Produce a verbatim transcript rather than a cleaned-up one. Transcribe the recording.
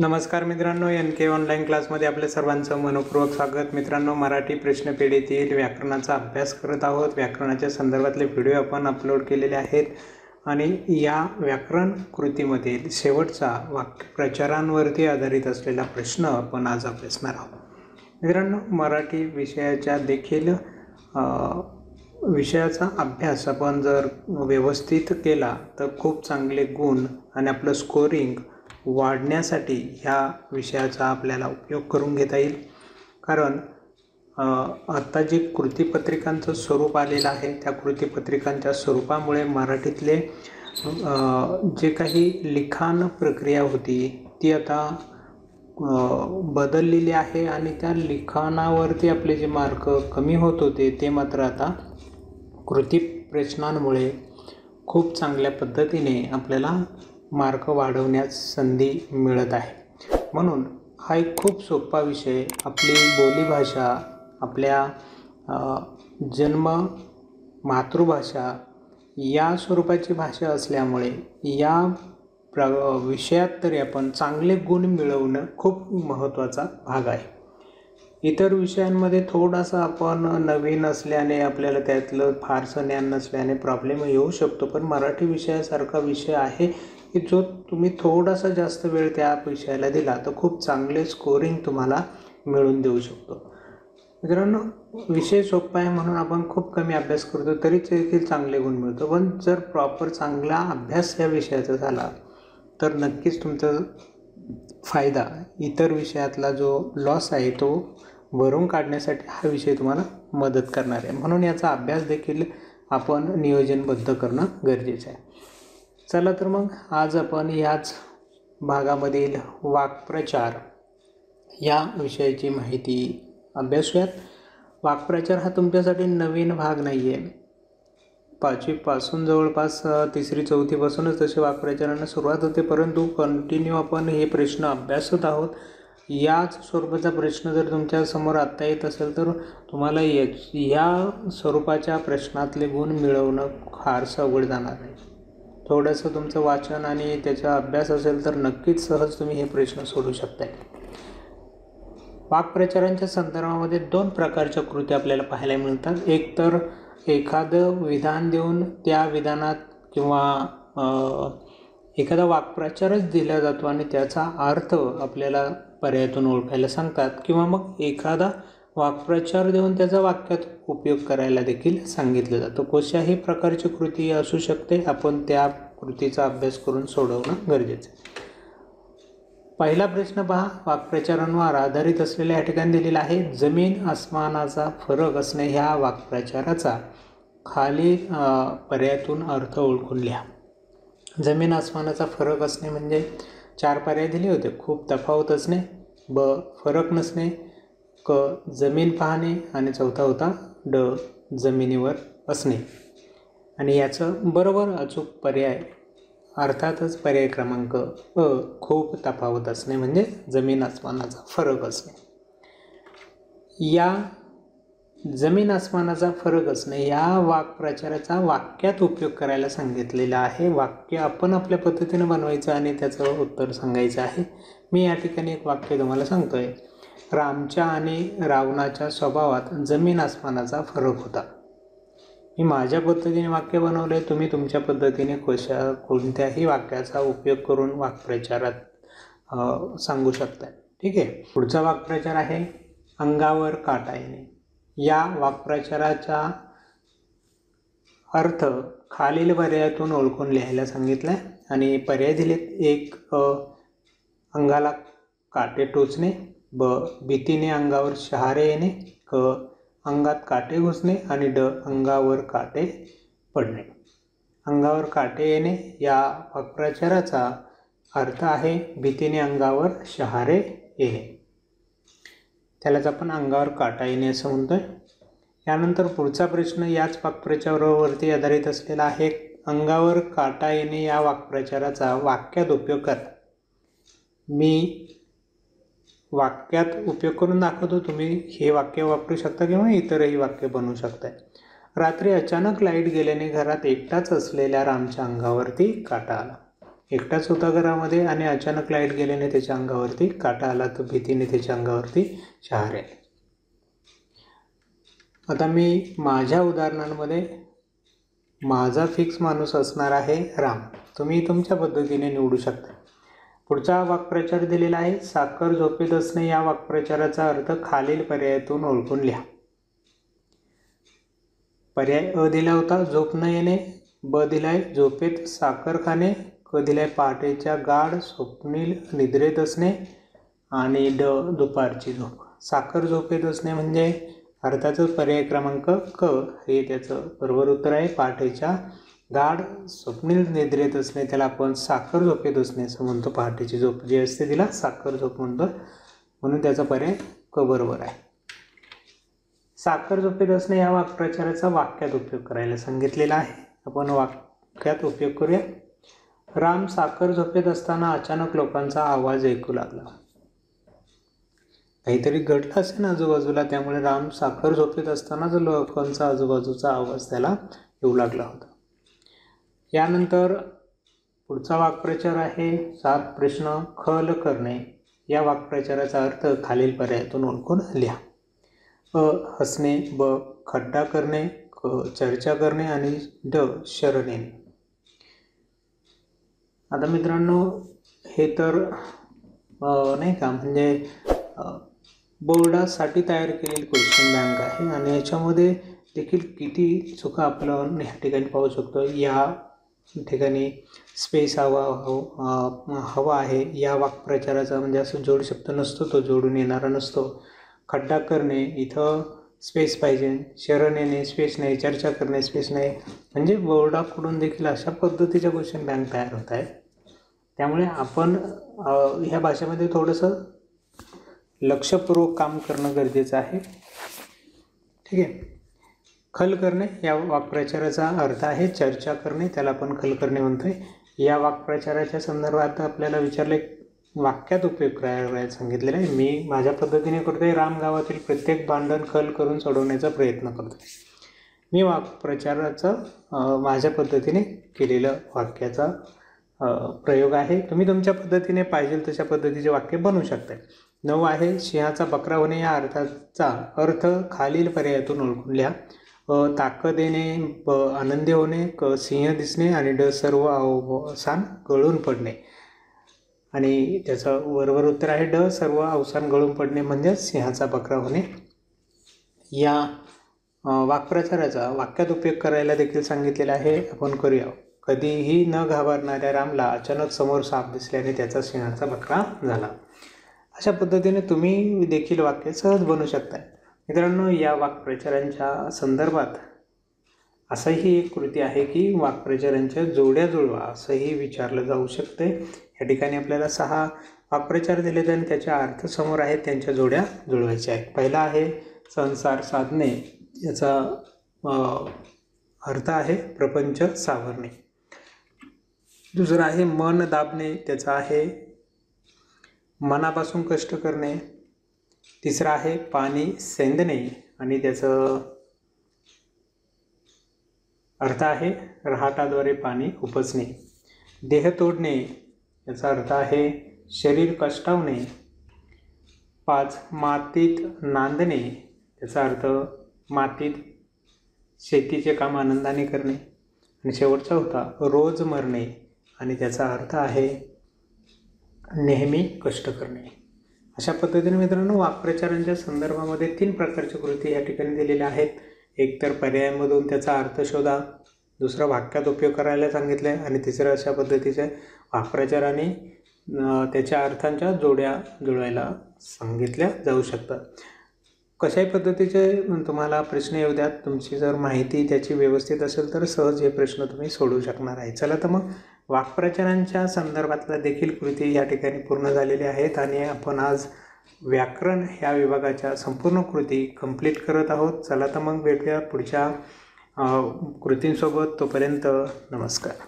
नमस्कार मित्रांनो, एन के ऑनलाईन क्लासमध्ये आपल्या सर्वांचं मनपूर्वक स्वागत। मित्रांनो, मराठी प्रश्नपेढीतील व्याकरणाचा अभ्यास करत आहोत। व्याकरणाच्या संदर्भातले व्हिडिओ आपण अपलोड केलेले आहेत आणि या व्याकरण कृतीमधील शेवटचा वाक्यप्रचारांवरती आधारित असलेला प्रश्न आपण आज अभ्यासणार आहोत। मित्रांनो, मराठी विषयाचा देखील विषयाचा अभ्यास आपण जर व्यवस्थित केला तर खूप चांगले गुण आणि आपलं स्कोरिंग वाढण्यासाठी ह्या विषयाचा आपल्याला उपयोग करून घेता येईल। कारण आता जी कृतीपत्रिकांचं स्वरूप आलेलं आहे त्या कृतीपत्रिकांच्या स्वरूपामुळे मराठीतले जे काही लिखाण प्रक्रिया होती ती आता बदललेली आहे आणि त्या लिखाणावरती आपले जे मार्क कमी होत होते ते मात्र आता कृती प्रश्नांमुळे खूप चांगल्या पद्धतीने आपल्याला मार्क वाढवण्यास संधी मिळत आहे। म्हणून हा एक खूप सोपा विषय, आपली बोलीभाषा, आपल्या जन्म मातृभाषा या स्वरूपाची भाषा असल्यामुळे या प्र विषयात तरी आपण चांगले गुण मिळवणं खूप महत्त्वाचा भाग आहे। इतर विषयांमध्ये थोडासा आपण नवीन असल्याने आपल्याला त्यातलं फारसं ज्ञान नसल्याने प्रॉब्लेम येऊ शकतो, पण मराठी विषयासारखा विषय आहे की जो तुम्ही थोडासा जास्त वेळ त्या विषयाला दिला तर खूप चांगले स्कोरिंग तुम्हाला मिळून देऊ शकतो। मित्रांनो, विषय सोपा आहे म्हणून आपण खूप कमी अभ्यास करतो तरीच देखील चांगले गुण मिळतो, पण जर प्रॉपर चांगला अभ्यास या विषयाचा झाला तर नक्कीच तुमचा फायदा, इतर विषयातला जो लॉस आहे तो भरून काढण्यासाठी हा विषय तुम्हाला मदत करणार आहे। म्हणून याचा अभ्यास देखील आपण नियोजनबद्ध करणं गरजेचं आहे। चला तर मग आज आपण याच भागामधील वाक्प्रचार या विषयाची माहिती अभ्यासूयात। वाक्प्रचार हा तुमच्यासाठी नवीन भाग नाही आहे। पाचवीपासून जवळपास तिसरी चौथीपासूनच तसे वाक्प्रचारांना सुरुवात होते, परंतु कंटिन्यू आपण हे प्रश्न अभ्यासत आहोत। याच स्वरूपाचा प्रश्न जर तुमच्यासमोर आत्ता येत असेल तर तुम्हाला या या स्वरूपाच्या प्रश्नातले गुण मिळवणं फारसं अवघड जाणार नाही। थोडंसं तुमचं वाचन आणि त्याचा अभ्यास असेल तर नक्कीच सहज तुम्ही हे प्रश्न सोडू शकताय। वाक्प्रचारांच्या संदर्भामध्ये दोन प्रकारच्या कृती आपल्याला पाहायला मिळतात। एक तर एखादं विधान देऊन त्या विधानात किंवा एखादा वाक्प्रचारच दिला जातो आणि त्याचा अर्थ आपल्याला पर्यायातून ओळखायला सांगतात, किंवा मग एखादा वाक्प्रचार देऊन त्याचा वाक्यात उपयोग करायला देखील सांगितलं जातं। कोणत्याही प्रकारची कृती असू शकते, आपण त्या कृतीचा अभ्यास करून सोडवणं गरजेचं आहे। पहिला प्रश्न पहा, वाक्प्रचारांवर आधारित असलेल्या या ठिकाणी दिलेला आहे। जमीन आसमानाचा फरक असणे ह्या वाक्प्रचाराचा खाली पर्यायातून अर्थ ओळखून लिहा। जमीन आसमानाचा फरक असणे म्हणजे चार पर्याय दिले होते: खूप तफावत असणे, ब फरक नसणे, क जमीन पाहणे आणि चौथा होता ड जमिनीवर असणे। आणि याचं बरोबर अचूक पर्याय अर्थातच पर्याय क्रमांक अ खूप तफावत असणे म्हणजे जमीन आसमानाचा फरक असणे। या जमीन आसमानाचा फरक असणे या वाक्प्रचाराचा वाक्यात उपयोग करायला सांगितलेला आहे। वाक्य आपण आपल्या पद्धतीने बनवायचं आणि त्याचं उत्तर सांगायचं आहे। मी या ठिकाणी एक वाक्य तुम्हाला सांगतोय: रामच्या आणि रावणाच्या स्वभावात जमीन आसमानाचा फरक होता। मी माझ्या पद्धतीने वाक्य बनवले, तुम्ही तुमच्या पद्धतीने कशा कोणत्याही वाक्याचा उपयोग करून वाक्प्रचारात सांगू शकता। ठीक आहे, पुढचा वाक्प्रचार आहे अंगावर काटा येणे। या वाक्प्रचाराचा अर्थ खालील पर्यायातून ओळखून लिहायला सांगितला आहे आणि पर्याय दिलेत: एक अंगाला काटे टोचणे, ब भीतीने अंगावर शहारे येणे, क अंगात काटे घुसणे आणि ड अंगावर काटे पडणे। अंगावर काटे येणे या वाक्प्रचाराचा अर्थ आहे भीतीने अंगावर शहारे येणे, त्यालाच आपण अंगावर काटा येणे असं म्हणतोय। यानंतर पुढचा प्रश्न याच वाक्प्रचारावरती आधारित असलेला आहे। अंगावर काटा येणे या वाक्प्रचाराचा वाक्यात उपयोग करा। मी वाक्यात उपयोग करून दाखवतो, तुम्ही हे वाक्य वापरू शकता किंवा इतरही वाक्य बनवू शकता। रात्री अचानक लाईट गेल्याने घरात एकटाच असलेल्या रामच्या अंगावरती काटा आला। एकटाच होता घरामध्ये आणि अचानक लाईट गेल्याने त्याच्या अंगावरती काटा आला, तो भीतीने त्याच्या अंगावरती शहारे। आता मी माझ्या उदाहरणांमध्ये माझा फिक्स माणूस असणार आहे राम, तुम्ही तुमच्या पद्धतीने निवडू शकता। पुढचा वाक्प्रचार दिलेला आहे, साखर झोपेत असणे। या वाक्प्रचाराचा अर्थ खालील पर्यायातून ओळखून लिहा। पर्याय अ दिला होता झोप न येणे, ब दिलाय झोपेत साखर खाणे, क दिलाय पहाटेच्या गाढ स्वप्नील निद्रेत असणे आणि ड दुपारची झोप। साखर झोपेत असणे म्हणजे अर्थातच पर्याय क्रमांक क हे त्याचं बरोबर उत्तर आहे। पहाटेच्या गाढ स्वप्नील निद्रेत असणे त्याला आपण साखर झोपेत असणे असं म्हणतो। पहाटेची झोप जी असते तिला साखर झोप म्हणतो, म्हणून त्याचा पर्याय क बरोबर आहे। साखर झोपेत असणे या वाक्प्रचाराचा वाक्यात उपयोग करायला सांगितलेला आहे, आपण वाक्यात उपयोग करूया। राम साखर झोपेत असताना अचानक लोकांचा आवाज ऐकू लागला। काहीतरी घडलं असेल आजूबाजूला, त्यामुळे राम साखर झोपेत असतानाच लोकांचा आजूबाजूचा आवाज त्याला येऊ लागला होता। यानंतर पुढचा वाक्प्रचार आहे सात प्रश्न खल करणे। या वाक्प्रचाराचा अर्थ खालील पर्यायातून ओळखून लिहा। अ हसणे, ब खड्डा करणे, क चर्चा करणे आणि ड शरण येणे। आता मित्रांनो हे तर नाही का म्हणजे बोर्डासाठी तयार केलेली क्वेश्चन बँक आहे आणि याच्यामध्ये देखील किती चुका आपण या ठिकाणी पाहू शकतो। या ठिकाणी स्पेस हवा हवा आहे, या वाक्प्रचाराचा म्हणजे असं जोड शब्द नसतो, तो जोडून येणारा नसतो। खड्डा करणे इथं स्पेस पाहिजे, शरण येणे स्पेस नाही, चर्चा करणे स्पेस नाही, म्हणजे बोर्डाकडून देखील अशा पद्धतीच्या क्वेश्चन बँक तयार होत आहे। त्यामुळे आपण ह्या भाषेमध्ये थोडंसं लक्षपूर्वक काम करणं गरजेचं आहे, ठीक आहे। खल करणे या वाक्प्रचाराचा अर्थ आहे चर्चा करणे, त्याला आपण खल करणे म्हणतोय। या वाक्प्रचाराच्या संदर्भात आपल्याला विचारले वाक्यात उपयोग करायला सांगितलेलं आहे। मी माझ्या पद्धतीने करतोय, राम गावातील प्रत्येक भांडण खल करून सोडवण्याचा प्रयत्न करतोय। मी वाक्प्रचाराचं माझ्या पद्धतीने केलेलं वाक्याचा प्रयोग आहे। तुम्ही तुमच्या पद्धतीने पाहिजे तशा पद्धतीचे वाक्य बनवू शकता। नऊ आहे सिंहाचा बकरा होणे। या अर्थाचा अर्थ खालील पर्यायातून ओळखून लिहा। अ ताकद येणे, ब आनंदी होणे, क सिंह दिसणे आणि ड सर्व अवसान गळून पडणे। आणि त्याचं बरोबर उत्तर आहे ड सर्व अवसान गळून पडणे म्हणजेच सिंहाचा बकरा होणे। या वाक्प्रचाराचा वाक्यात उपयोग करायला देखील सांगितलेला आहे, आपण करूया। कधीही न घाबरणाऱ्या रामला अचानक समोर साप दिसल्याने त्याचा सिंहाचा बकरा झाला। अशा पद्धतीने तुम्ही देखील वाक्य सहज बनवू शकता। मित्रांनो या वाक्प्रचारांच्या संदर्भात असंही एक कृती आहे की वाक्प्रचारांच्या जोड्या जुळवा, असंही विचारलं जाऊ शकते। या ठिकाणी आपल्याला सहा वाक्प्रचार दिलेत आणि त्याच्या अर्थ समोर आहेत, त्यांच्या जोड्या जुळवायच्या आहेत। पहिला आहे संसार साधणे, याचा अर्थ आहे प्रपंच सावरणे। दुसरा आहे मन दाबणे, त्याचा आहे मनापासून कष्ट करणे। तिसरा आहे पाणी सेंदणे आणि त्याचं अर्थ आहे रहाटाद्वारे पाणी उपसणे। देह तोडणे याचा अर्थ आहे शरीर कष्टावणे। पाच मातीत नांदणे, याचा अर्थ मातीत शेतीचे काम आनंदाने करणे। आणि शेवटचा होता रोज मरणे आणि त्याचा अर्थ आहे नेहमी कष्ट करणे। अशा पद्धतीने मित्रांनो वाक्प्रचारांच्या संदर्भामध्ये तीन प्रकारच्या कृती या ठिकाणी दिलेल्या आहेत। एक तर पर्यायांमधून त्याचा अर्थ शोधा, दुसरा वाक्यात उपयोग करायला सांगितलं आहे आणि तिसरं अशा पद्धतीचे वाक्प्रचाराने त्याच्या अर्थांच्या जोड्या जुळवायला सांगितल्या जाऊ शकतात। कशाही पद्धतीचे तुम्हाला प्रश्न येऊ द्यात, तुमची जर माहिती त्याची व्यवस्थित असेल तर सहज हे प्रश्न तुम्ही सोडवू शकणार आहे। चला तर मग वाक्प्रचारांच्या संदर्भातल्या देखील कृती या ठिकाणी पूर्ण झालेल्या आहेत आणि आपण आज व्याकरण ह्या विभागाच्या संपूर्ण कृती कंप्लीट करत आहोत। चला तर मग भेटूया पुढच्या कृतींसोबत, तोपर्यंत नमस्कार।